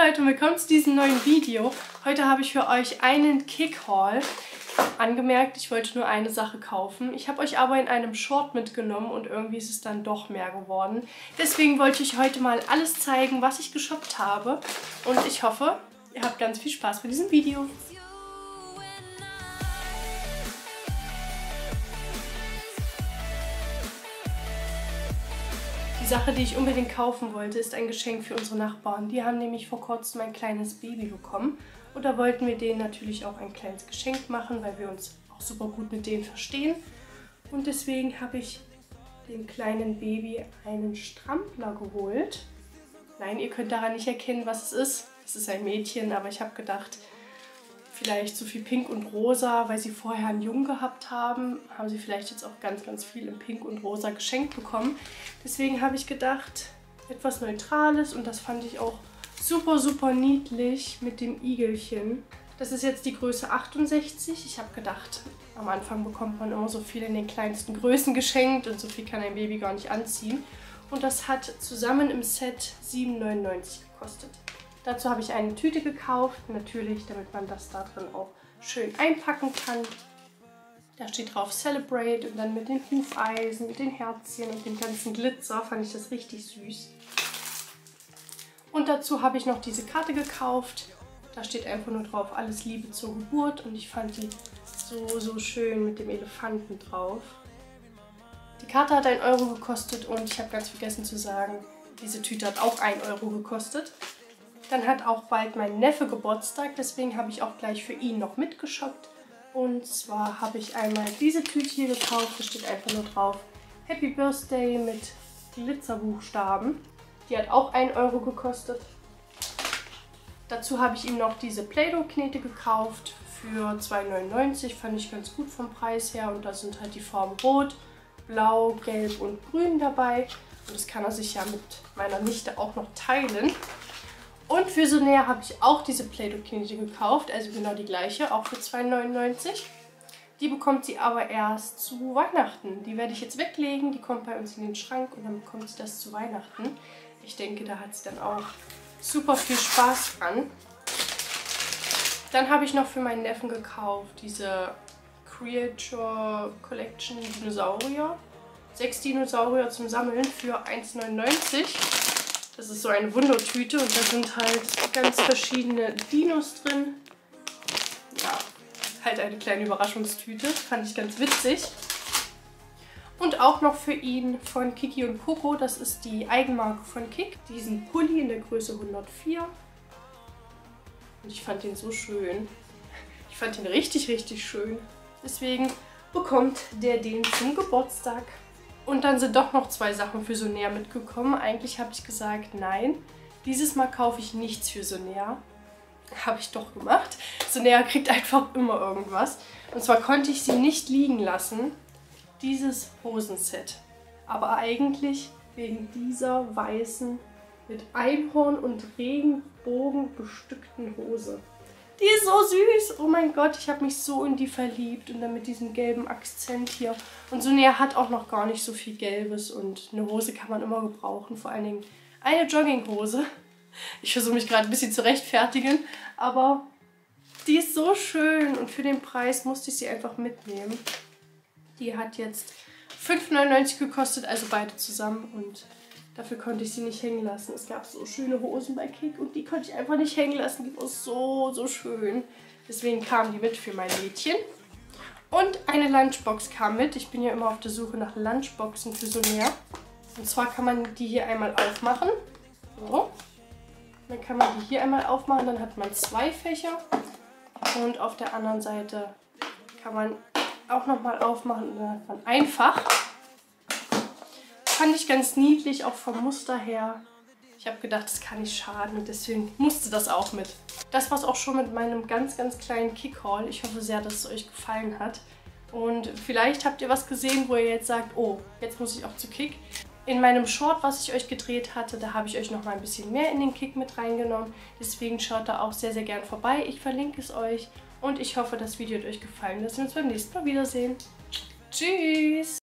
Hallo Leute und willkommen zu diesem neuen Video. Heute habe ich für euch einen KiK-Haul. Angemerkt, ich wollte nur eine Sache kaufen. Ich habe euch aber in einem Short mitgenommen und irgendwie ist es dann doch mehr geworden. Deswegen wollte ich heute mal alles zeigen, was ich geshoppt habe. Und ich hoffe, ihr habt ganz viel Spaß bei diesem Video. Die Sache, die ich unbedingt kaufen wollte, ist ein Geschenk für unsere Nachbarn. Die haben nämlich vor kurzem ein kleines Baby bekommen und da wollten wir denen natürlich auch ein kleines Geschenk machen, weil wir uns auch super gut mit denen verstehen. Und deswegen habe ich dem kleinen Baby einen Strampler geholt. Nein, ihr könnt daran nicht erkennen, was es ist. Es ist ein Mädchen, aber ich habe gedacht, vielleicht so viel Pink und Rosa, weil sie vorher einen Jungen gehabt haben, haben sie vielleicht jetzt auch ganz, ganz viel in Pink und Rosa geschenkt bekommen. Deswegen habe ich gedacht, etwas Neutrales, und das fand ich auch super, super niedlich mit dem Igelchen. Das ist jetzt die Größe 68. Ich habe gedacht, am Anfang bekommt man immer so viel in den kleinsten Größen geschenkt und so viel kann ein Baby gar nicht anziehen. Und das hat zusammen im Set 7,99 € gekostet. Dazu habe ich eine Tüte gekauft, natürlich, damit man das da drin auch schön einpacken kann. Da steht drauf Celebrate und dann mit den Hufeisen, mit den Herzchen und dem ganzen Glitzer fand ich das richtig süß. Und dazu habe ich noch diese Karte gekauft. Da steht einfach nur drauf, alles Liebe zur Geburt, und ich fand die so, so schön mit dem Elefanten dradrauf. Die Karte hat 1 € gekostet und ich habe ganz vergessen zu sagen, diese Tüte hat auch 1 € gekostet. Dann hat auch bald mein Neffe Geburtstag, deswegen habe ich auch gleich für ihn noch mitgeshoppt. Und zwar habe ich einmal diese Tüte hier gekauft, da steht einfach nur drauf Happy Birthday mit Glitzerbuchstaben. Die hat auch 1 € gekostet. Dazu habe ich ihm noch diese Play-Doh-Knete gekauft für 2,99 €, fand ich ganz gut vom Preis her. Und da sind halt die Farben Rot, Blau, Gelb und Grün dabei. Und das kann er sich ja mit meiner Nichte auch noch teilen. Und für Sonea habe ich auch diese Play-Doh-Knete gekauft, also genau die gleiche, auch für 2,99 €. Die bekommt sie aber erst zu Weihnachten. Die werde ich jetzt weglegen, die kommt bei uns in den Schrank und dann bekommt sie das zu Weihnachten. Ich denke, da hat sie dann auch super viel Spaß dran. Dann habe ich noch für meinen Neffen gekauft diese Creature Collection Dinosaurier. 6 Dinosaurier zum Sammeln für 1,99 €. Das ist so eine Wundertüte und da sind halt ganz verschiedene Dinos drin. Ja, halt eine kleine Überraschungstüte. Fand ich ganz witzig. Und auch noch für ihn von Kiki und Coco, das ist die Eigenmarke von KiK, diesen Pulli in der Größe 104. Und ich fand den so schön. Ich fand ihn richtig, richtig schön. Deswegen bekommt der den zum Geburtstag. Und dann sind doch noch 2 Sachen für Sonea mitgekommen. Eigentlich habe ich gesagt, nein, dieses Mal kaufe ich nichts für Sonea. Habe ich doch gemacht. Sonea kriegt einfach immer irgendwas. Und zwar konnte ich sie nicht liegen lassen, dieses Hosenset. Aber eigentlich wegen dieser weißen, mit Einhorn und Regenbogen bestückten Hose. Die ist so süß. Oh mein Gott, ich habe mich so in die verliebt. Und dann mit diesem gelben Akzent hier. Und Sonea hat auch noch gar nicht so viel Gelbes. Und eine Hose kann man immer gebrauchen. Vor allen Dingen eine Jogginghose. Ich versuche mich gerade ein bisschen zu rechtfertigen. Aber die ist so schön. Und für den Preis musste ich sie einfach mitnehmen. Die hat jetzt 5,99 € gekostet. Also beide zusammen. Und dafür konnte ich sie nicht hängen lassen. Es gab so schöne Hosen bei KiK und die konnte ich einfach nicht hängen lassen. Die war so, so schön. Deswegen kamen die mit für mein Mädchen. Und eine Lunchbox kam mit. Ich bin ja immer auf der Suche nach Lunchboxen für Sonea. Und zwar kann man die hier einmal aufmachen. So. Dann kann man die hier einmal aufmachen. Dann hat man 2 Fächer. Und auf der anderen Seite kann man auch nochmal aufmachen. Und dann hat man ein Fach. Fand ich ganz niedlich, auch vom Muster her. Ich habe gedacht, das kann nicht schaden, deswegen musste das auch mit. Das war es auch schon mit meinem ganz, ganz kleinen KiK-Haul. Ich hoffe sehr, dass es euch gefallen hat. Und vielleicht habt ihr was gesehen, wo ihr jetzt sagt, oh, jetzt muss ich auch zu KiK. In meinem Short, was ich euch gedreht hatte, da habe ich euch noch mal ein bisschen mehr in den KiK mit reingenommen. Deswegen schaut da auch sehr, sehr gern vorbei. Ich verlinke es euch und ich hoffe, das Video hat euch gefallen. Dass wir uns beim nächsten Mal wiedersehen. Tschüss!